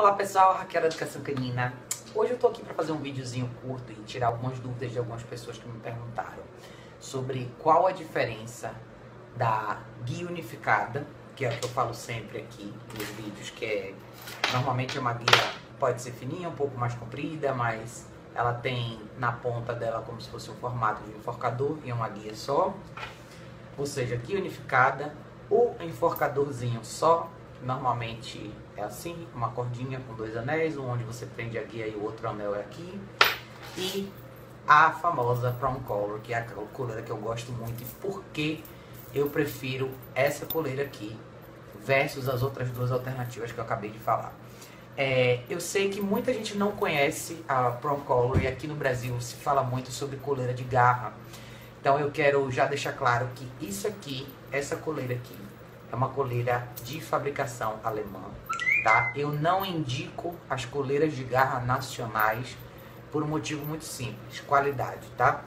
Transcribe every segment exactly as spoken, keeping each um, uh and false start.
Olá pessoal, Raquel Educação Canina. Hoje eu tô aqui para fazer um videozinho curto e tirar algumas dúvidas de algumas pessoas que me perguntaram sobre qual a diferença da guia unificada, que é o que eu falo sempre aqui nos vídeos, que é normalmente é uma guia, pode ser fininha, um pouco mais comprida, mas ela tem na ponta dela como se fosse um formato de enforcador e é uma guia só, ou seja, guia unificada, o enforcadorzinho só. Normalmente é assim, uma cordinha com dois anéis, um onde você prende a guia e o outro anel é aqui. E a famosa Prong Collar, que é a coleira que eu gosto muito. E por que eu prefiro essa coleira aqui versus as outras duas alternativas que eu acabei de falar. É, eu sei que muita gente não conhece a Prong Collar e aqui no Brasil se fala muito sobre coleira de garra. Então eu quero já deixar claro que isso aqui, essa coleira aqui, é uma coleira de fabricação alemã, tá? Eu não indico as coleiras de garra nacionais por um motivo muito simples, qualidade, tá?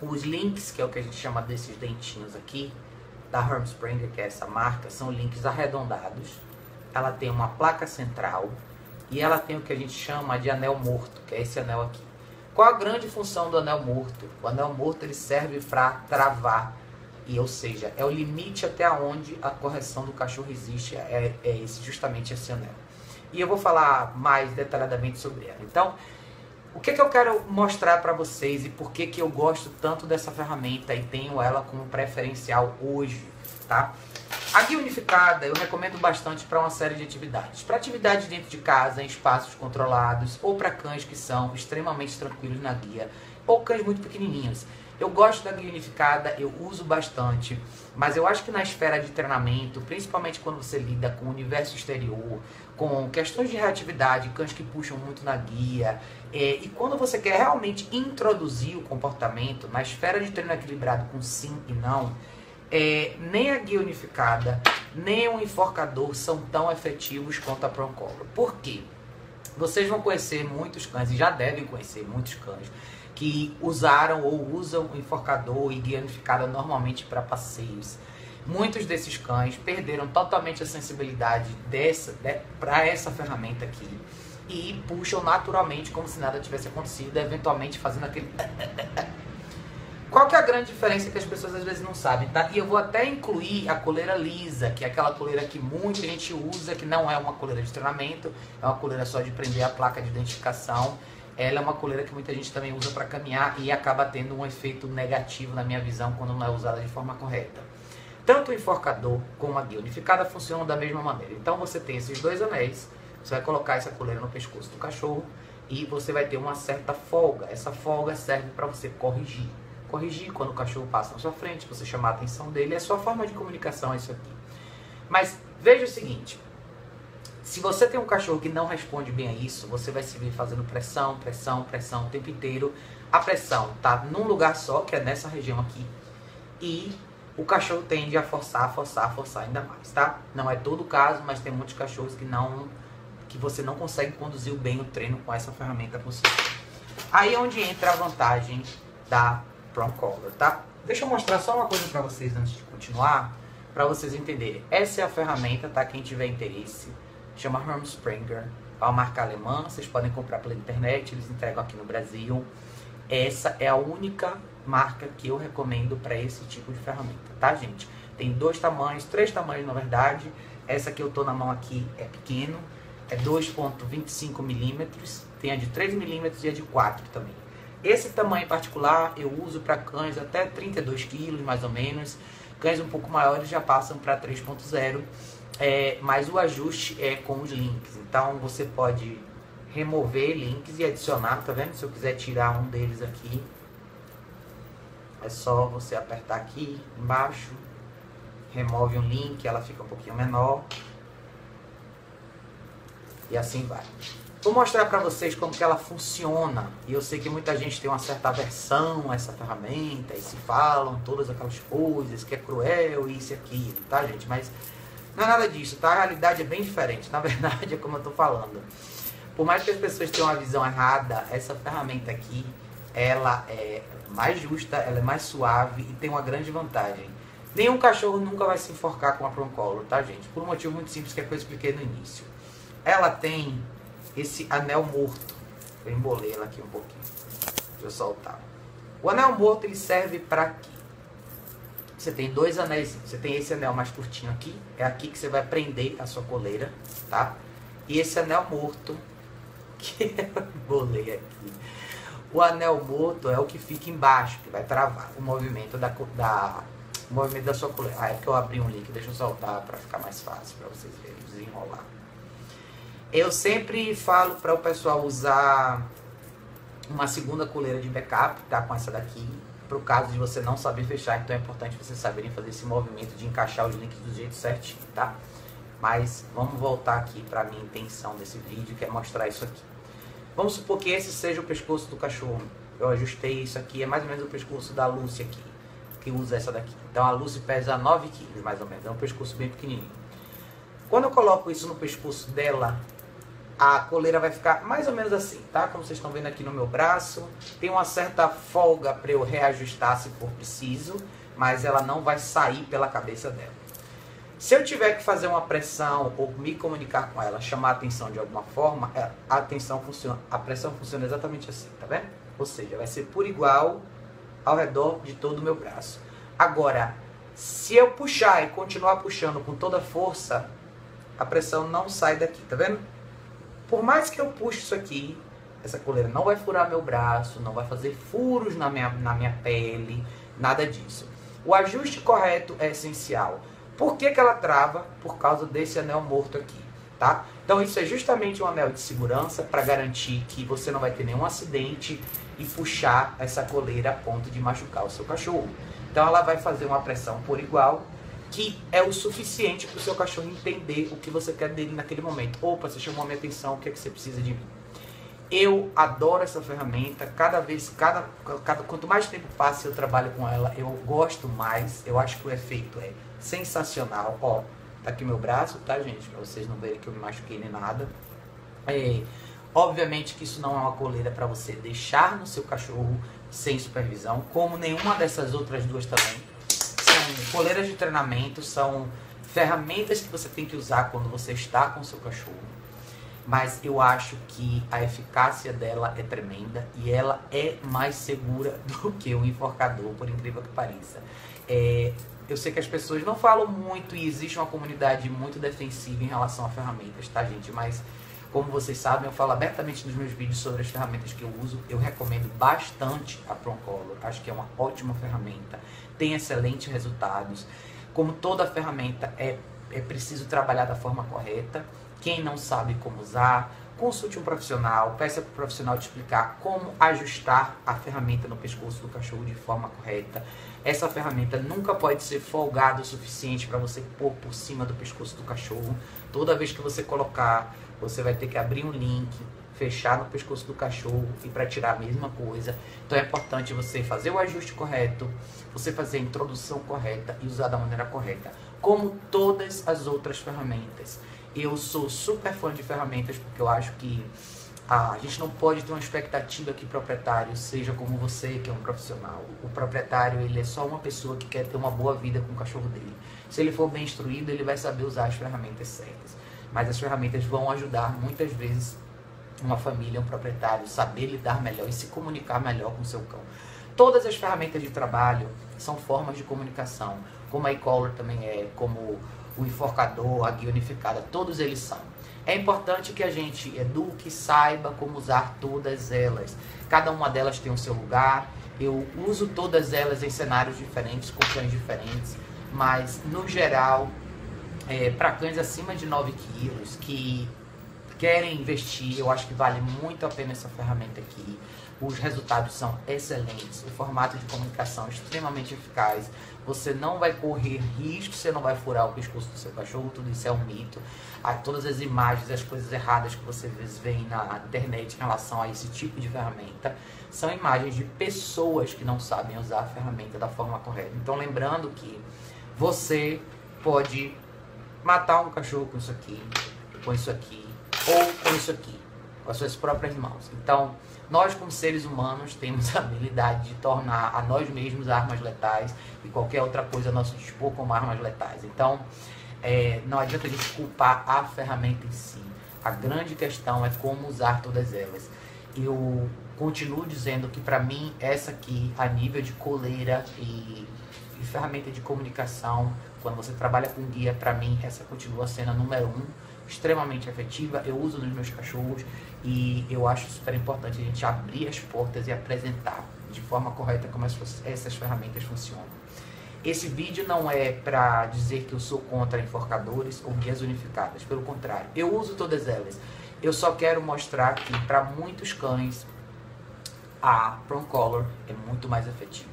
Os links, que é o que a gente chama desses dentinhos aqui, da Herm Sprenger, que é essa marca, são links arredondados. Ela tem uma placa central e ela tem o que a gente chama de anel morto, que é esse anel aqui. Qual a grande função do anel morto? O anel morto ele serve para travar. E, ou seja, é o limite até onde a correção do cachorro existe, é, é esse, justamente esse anel. E eu vou falar mais detalhadamente sobre ela. Então, o que, que eu quero mostrar para vocês e por que, que eu gosto tanto dessa ferramenta e tenho ela como preferencial hoje, tá? A guia unificada eu recomendo bastante para uma série de atividades. Para atividades dentro de casa, em espaços controlados, ou para cães que são extremamente tranquilos na guia, ou cães muito pequenininhos. Eu gosto da guia unificada, eu uso bastante, mas eu acho que na esfera de treinamento, principalmente quando você lida com o universo exterior, com questões de reatividade, cães que puxam muito na guia, é, e quando você quer realmente introduzir o comportamento na esfera de treino equilibrado com sim e não, é, nem a guia unificada, nem o enforcador são tão efetivos quanto a Prong Collar. Por quê? Vocês vão conhecer muitos cães, e já devem conhecer muitos cães, que usaram ou usam enforcador e guia unificada normalmente para passeios. Muitos desses cães perderam totalmente a sensibilidade dessa, de, para essa ferramenta aqui e puxam naturalmente como se nada tivesse acontecido, eventualmente fazendo aquele... Qual que é a grande diferença que as pessoas às vezes não sabem, tá? E eu vou até incluir a coleira lisa, que é aquela coleira que muita gente usa, que não é uma coleira de treinamento, é uma coleira só de prender a placa de identificação. Ela é uma coleira que muita gente também usa para caminhar e acaba tendo um efeito negativo, na minha visão, quando não é usada de forma correta. Tanto o enforcador como a guia unificada funcionam da mesma maneira. Então você tem esses dois anéis, você vai colocar essa coleira no pescoço do cachorro e você vai ter uma certa folga. Essa folga serve para você corrigir. Corrigir quando o cachorro passa na sua frente, você chamar a atenção dele, é a sua forma de comunicação, é isso aqui. Mas veja o seguinte... Se você tem um cachorro que não responde bem a isso, você vai se ver fazendo pressão, pressão, pressão o tempo inteiro. A pressão tá num lugar só, que é nessa região aqui. E o cachorro tende a forçar, forçar, forçar ainda mais, tá? Não é todo o caso, mas tem muitos cachorros que não, que você não consegue conduzir bem o treino com essa ferramenta possível. Aí é onde entra a vantagem da Prong Collar, tá? Deixa eu mostrar só uma coisa pra vocês antes de continuar, pra vocês entenderem. Essa é a ferramenta, tá? Quem tiver interesse... Chama Herm Sprenger, é uma marca alemã, vocês podem comprar pela internet, eles entregam aqui no Brasil. Essa é a única marca que eu recomendo para esse tipo de ferramenta, tá gente? Tem dois tamanhos, três tamanhos na verdade, essa que eu tô na mão aqui é pequeno, é dois ponto vinte e cinco milímetros, tem a de três milímetros e a de quatro também. Esse tamanho em particular eu uso para cães até trinta e dois quilos mais ou menos, cães um pouco maiores já passam para três ponto zero. É, mas o ajuste é com os links, então você pode remover links e adicionar, tá vendo? Se eu quiser tirar um deles aqui, é só você apertar aqui embaixo, remove um link, ela fica um pouquinho menor, e assim vai. Vou mostrar pra vocês como que ela funciona, e eu sei que muita gente tem uma certa aversão a essa ferramenta, e se falam todas aquelas coisas, que é cruel, isso e aquilo, tá gente? Mas... não é nada disso, tá? A realidade é bem diferente. Na verdade, é como eu tô falando. Por mais que as pessoas tenham uma visão errada, essa ferramenta aqui, ela é mais justa, ela é mais suave e tem uma grande vantagem. Nenhum cachorro nunca vai se enforcar com a Prong Collar, tá, gente? Por um motivo muito simples que é que eu expliquei no início. Ela tem esse anel morto. Eu embolei ela aqui um pouquinho. Deixa eu soltar. O anel morto, ele serve pra quê? Você tem dois anéis. Você tem esse anel mais curtinho aqui. É aqui que você vai prender a sua coleira, tá? E esse anel morto, que eu embolei aqui. O anel morto é o que fica embaixo, que vai travar o movimento da, da, o movimento da sua coleira. Ah, é porque eu abri um link, deixa eu soltar para ficar mais fácil, para vocês verem, desenrolar. Eu sempre falo para o pessoal usar uma segunda coleira de backup, tá? Com essa daqui, para o caso de você não saber fechar, então é importante vocês saberem fazer esse movimento de encaixar os links do jeito certinho, tá? Mas vamos voltar aqui para a minha intenção desse vídeo, que é mostrar isso aqui. Vamos supor que esse seja o pescoço do cachorro. Eu ajustei isso aqui, é mais ou menos o pescoço da Lucy aqui, que usa essa daqui. Então a Lucy pesa nove quilos, mais ou menos, é um pescoço bem pequenininho. Quando eu coloco isso no pescoço dela, a coleira vai ficar mais ou menos assim, tá? Como vocês estão vendo aqui no meu braço, tem uma certa folga para eu reajustar se for preciso, mas ela não vai sair pela cabeça dela. Se eu tiver que fazer uma pressão ou me comunicar com ela, chamar a atenção de alguma forma, a atenção funciona, a pressão funciona exatamente assim, tá vendo? Ou seja, vai ser por igual ao redor de todo o meu braço. Agora, se eu puxar e continuar puxando com toda a força, a pressão não sai daqui, tá vendo? Por mais que eu puxe isso aqui, essa coleira não vai furar meu braço, não vai fazer furos na minha, na minha pele, nada disso. O ajuste correto é essencial. Por que que ela trava? Por causa desse anel morto aqui, tá? Então isso é justamente um anel de segurança para garantir que você não vai ter nenhum acidente e puxar essa coleira a ponto de machucar o seu cachorro. Então ela vai fazer uma pressão por igual, que é o suficiente para o seu cachorro entender o que você quer dele naquele momento. Opa, você chamou a minha atenção, o que é que você precisa de mim? Eu adoro essa ferramenta, cada vez, cada, cada, quanto mais tempo passa eu trabalho com ela, eu gosto mais, eu acho que o efeito é sensacional. Ó, tá aqui meu braço, tá, gente? Pra vocês não verem que eu me machuquei nem nada. É, obviamente que isso não é uma coleira pra você deixar no seu cachorro sem supervisão, como nenhuma dessas outras duas também. São coleiras de treinamento, são ferramentas que você tem que usar quando você está com o seu cachorro. Mas eu acho que a eficácia dela é tremenda e ela é mais segura do que o enforcador, por incrível que pareça. É, eu sei que as pessoas não falam muito e existe uma comunidade muito defensiva em relação a ferramentas, tá, gente? Mas, como vocês sabem, eu falo abertamente nos meus vídeos sobre as ferramentas que eu uso. Eu recomendo bastante a Prong Collar. Acho que é uma ótima ferramenta, tem excelentes resultados. Como toda ferramenta, é, é preciso trabalhar da forma correta. Quem não sabe como usar, consulte um profissional, peça para o profissional te explicar como ajustar a ferramenta no pescoço do cachorro de forma correta. Essa ferramenta nunca pode ser folgada o suficiente para você pôr por cima do pescoço do cachorro. Toda vez que você colocar, você vai ter que abrir um link, fechar no pescoço do cachorro e para tirar a mesma coisa. Então é importante você fazer o ajuste correto, você fazer a introdução correta e usar da maneira correta, como todas as outras ferramentas. Eu sou super fã de ferramentas porque eu acho que ah, a gente não pode ter uma expectativa que o proprietário seja como você, que é um profissional. O proprietário, ele é só uma pessoa que quer ter uma boa vida com o cachorro dele. Se ele for bem instruído, ele vai saber usar as ferramentas certas. Mas as ferramentas vão ajudar muitas vezes uma família, um proprietário, saber lidar melhor e se comunicar melhor com o seu cão. Todas as ferramentas de trabalho são formas de comunicação, como a e-Color também é, como o enforcador, a guia unificada, todos eles são. É importante que a gente eduque, saiba como usar todas elas. Cada uma delas tem o seu lugar. Eu uso todas elas em cenários diferentes, com cães diferentes, mas no geral, é, para cães acima de nove quilos que querem investir, eu acho que vale muito a pena essa ferramenta aqui. Os resultados são excelentes, o formato de comunicação é extremamente eficaz. Você não vai correr risco, você não vai furar o pescoço do seu cachorro, tudo isso é um mito. Há todas as imagens, as coisas erradas que você vê na internet em relação a esse tipo de ferramenta, são imagens de pessoas que não sabem usar a ferramenta da forma correta. Então lembrando que você pode matar um cachorro com isso aqui, com isso aqui, ou com isso aqui, com as suas próprias mãos. Então, nós como seres humanos temos a habilidade de tornar a nós mesmos armas letais e qualquer outra coisa a nosso dispor como armas letais. Então, é, não adianta a gente culpar a ferramenta em si. A grande questão é como usar todas elas. Eu continuo dizendo que, para mim, essa aqui, a nível de coleira e, e ferramenta de comunicação, quando você trabalha com guia, para mim, essa continua sendo a número um, extremamente efetiva. Eu uso nos meus cachorros e eu acho super importante a gente abrir as portas e apresentar de forma correta como essas ferramentas funcionam. Esse vídeo não é para dizer que eu sou contra enforcadores ou guias unificadas, pelo contrário, eu uso todas elas. Eu só quero mostrar que para muitos cães a Prong Collar é muito mais efetiva.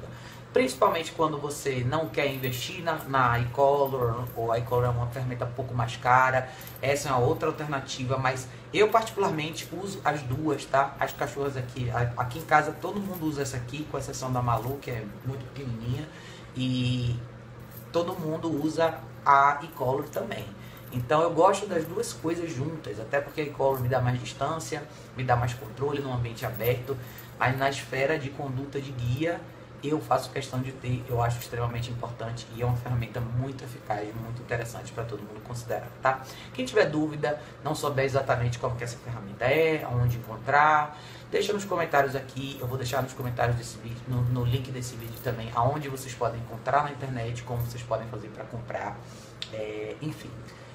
Principalmente quando você não quer investir na, na e-Color, ou a e-Color é uma ferramenta um pouco mais cara, essa é uma outra alternativa, mas eu particularmente uso as duas, tá? As cachorras aqui, aqui em casa todo mundo usa essa aqui, com exceção da Malu, que é muito pequenininha, e todo mundo usa a e-Color também. Então eu gosto das duas coisas juntas, até porque a e-Color me dá mais distância, me dá mais controle num ambiente aberto, mas na esfera de conduta de guia, eu faço questão de ter, eu acho extremamente importante e é uma ferramenta muito eficaz, muito interessante para todo mundo considerar, tá? Quem tiver dúvida, não souber exatamente como que essa ferramenta é, onde encontrar, deixa nos comentários aqui, eu vou deixar nos comentários desse vídeo, no, no link desse vídeo também, aonde vocês podem encontrar na internet, como vocês podem fazer para comprar, é, enfim.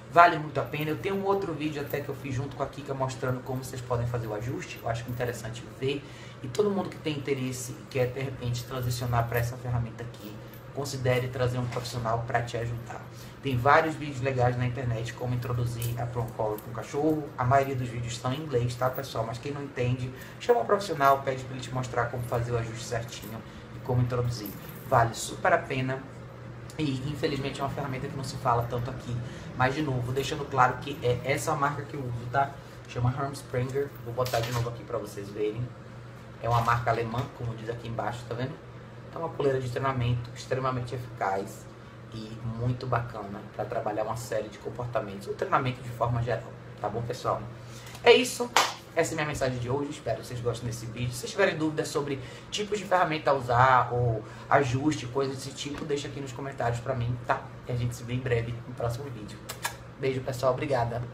Vale muito a pena. Eu tenho um outro vídeo até que eu fiz junto com a Kika mostrando como vocês podem fazer o ajuste. Eu acho que é interessante ver. E todo mundo que tem interesse e quer, de repente, transicionar para essa ferramenta aqui, considere trazer um profissional para te ajudar. Tem vários vídeos legais na internet, como introduzir a Prong Collar com o cachorro. A maioria dos vídeos estão em inglês, tá, pessoal? Mas quem não entende, chama um profissional, pede para ele te mostrar como fazer o ajuste certinho e como introduzir. Vale super a pena. E, infelizmente, é uma ferramenta que não se fala tanto aqui. Mas, de novo, deixando claro que é essa marca que eu uso, tá? Chama Herm Sprenger. Vou botar de novo aqui pra vocês verem. É uma marca alemã, como diz aqui embaixo, tá vendo? É uma coleira de treinamento extremamente eficaz e muito bacana pra trabalhar uma série de comportamentos. O treinamento de forma geral, tá bom, pessoal? É isso. Essa é a minha mensagem de hoje, espero que vocês gostem desse vídeo. Se vocês tiverem dúvidas sobre tipos de ferramenta a usar ou ajuste, coisas desse tipo, deixa aqui nos comentários pra mim, tá? E a gente se vê em breve no próximo vídeo. Beijo, pessoal. Obrigada.